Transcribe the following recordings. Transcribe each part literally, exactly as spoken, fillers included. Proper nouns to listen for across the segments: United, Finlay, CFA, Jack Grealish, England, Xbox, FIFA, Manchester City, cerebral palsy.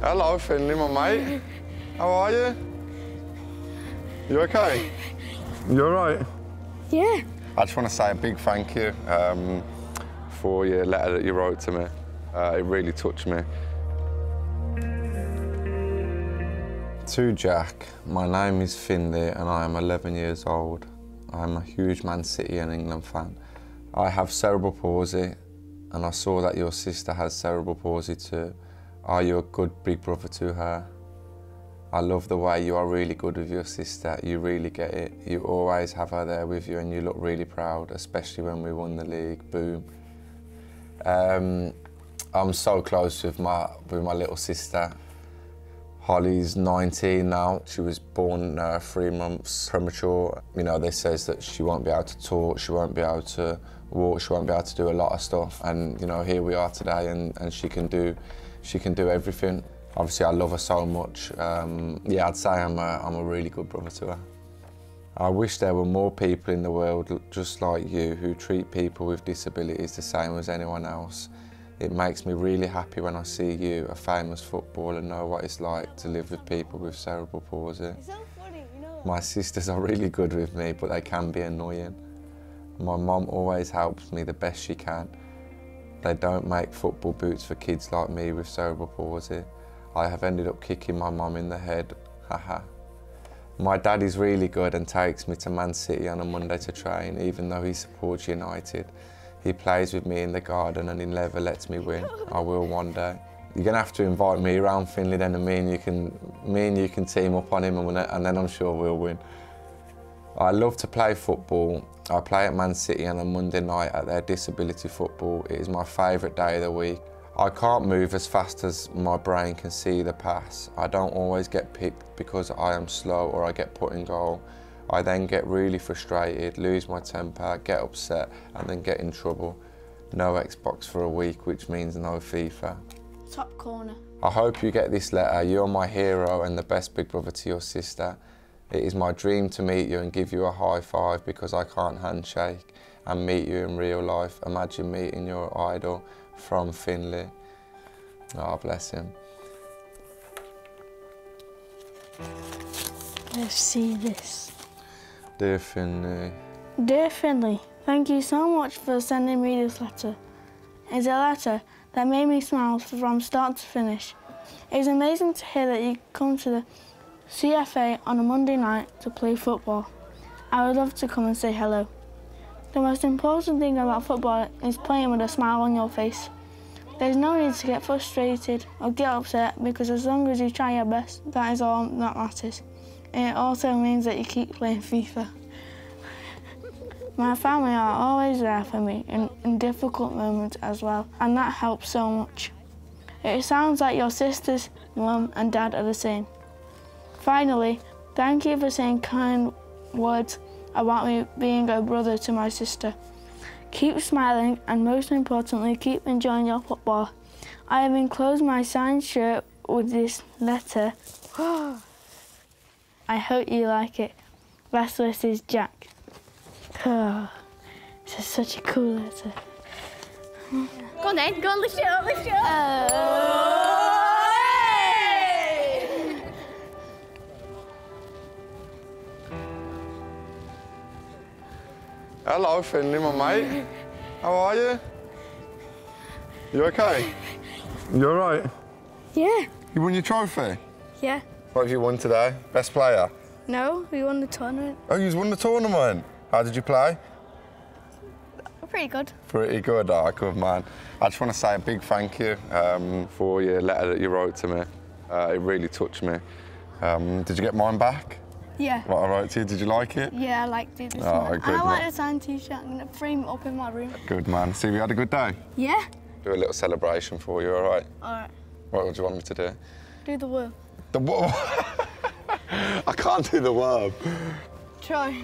Hello, Finlay, my mate. How are you? You okay? You all right? Yeah. I just want to say a big thank you um, for your letter that you wrote to me. Uh, it really touched me. To Jack, my name is Finlay and I am eleven years old. I am a huge Man City and England fan. I have cerebral palsy and I saw that your sister has cerebral palsy too. Are you a good big brother to her? I love the way you are really good with your sister. You really get it. You always have her there with you and you look really proud, especially when we won the league. Boom. Um, I'm so close with my, with my little sister. Holly's nineteen now. She was born uh, three months premature. You know, they says that she won't be able to talk, she won't be able to walk, she won't be able to do a lot of stuff. And you know, here we are today, and, and she can do, she can do everything. Obviously, I love her so much. Um, yeah, I'd say I'm a, I'm a really good brother to her. I wish there were more people in the world just like you who treat people with disabilities the same as anyone else. It makes me really happy when I see you, a famous footballer, know what it's like to live with people with cerebral palsy. It's so funny, you know. My sisters are really good with me, but they can be annoying. My mum always helps me the best she can. They don't make football boots for kids like me with cerebral palsy. I have ended up kicking my mum in the head, haha. My dad is really good and takes me to Man City on a Monday to train, even though he supports United. He plays with me in the garden and he never lets me win. I will one day. You're gonna have to invite me around, Finlay, then, and me and you can, me and you can team up on him, and, and then I'm sure we'll win. I love to play football. I play at Man City on a Monday night at their disability football. It is my favourite day of the week. I can't move as fast as my brain can see the pass. I don't always get picked because I am slow or I get put in goal. I then get really frustrated, lose my temper, get upset, and then get in trouble. No Xbox for a week, which means no FIFA. Top corner. I hope you get this letter. You're my hero and the best big brother to your sister. It is my dream to meet you and give you a high five because I can't handshake and meet you in real life. Imagine meeting your idol from Finlay. Oh, bless him. Let's see this. Dear Finlay. Dear Finlay, thank you so much for sending me this letter. It's a letter that made me smile from start to finish. It was amazing to hear that you come to the C F A on a Monday night to play football. I would love to come and say hello. The most important thing about football is playing with a smile on your face. There's no need to get frustrated or get upset because as long as you try your best, that is all that matters. It also means that you keep playing FIFA. My family are always there for me in, in difficult moments as well, and that helps so much. It sounds like your sisters, mum and dad are the same. Finally, thank you for saying kind words about me being a brother to my sister. Keep smiling and most importantly, keep enjoying your football. I have enclosed my signed shirt with this letter. I hope you like it. Last wish is Jack. Oh, this is such a cool letter. Go on then, go on, lift it up, lift it up. Oh, hey! Hello, Finlay, my mate. How are you? You okay? You all right? Yeah. You won your trophy? Yeah. What have you won today? Best player? No, we won the tournament. Oh, you won the tournament? How did you play? Pretty good. Pretty good, ah, oh, good man. I just want to say a big thank you um, for your letter that you wrote to me. Uh, it really touched me. Um, did you get mine back? Yeah. What I wrote to you, did you like it? Yeah, I liked it. This oh, good, I like the signed T-shirt. I'm going to frame it up in my room. Good man. See, we had a good day? Yeah. Do a little celebration for you, all right? All right. What would you want me to do? Do the worm. The worm? I can't do the worm. Try.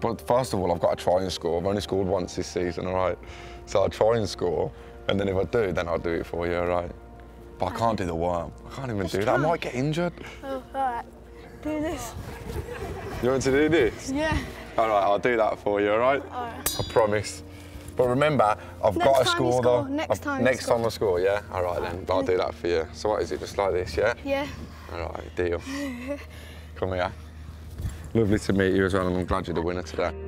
But first of all, I've got to try and score. I've only scored once this season, all right? So I'll try and score, and then if I do, then I'll do it for you, all right? But I can't do the worm. I can't even Let's do that. Try. I might get injured. Oh, all right. Do this. You want to do this? Yeah. All right, I'll do that for you, all right? All right. I promise. But remember, I've next got to score though. Next I've, time Next time I score, yeah? All right then, I'll do that for you. So what is it, just like this, yeah? Yeah. All right, deal. Come here. Lovely to meet you as well, and I'm glad you're the winner today.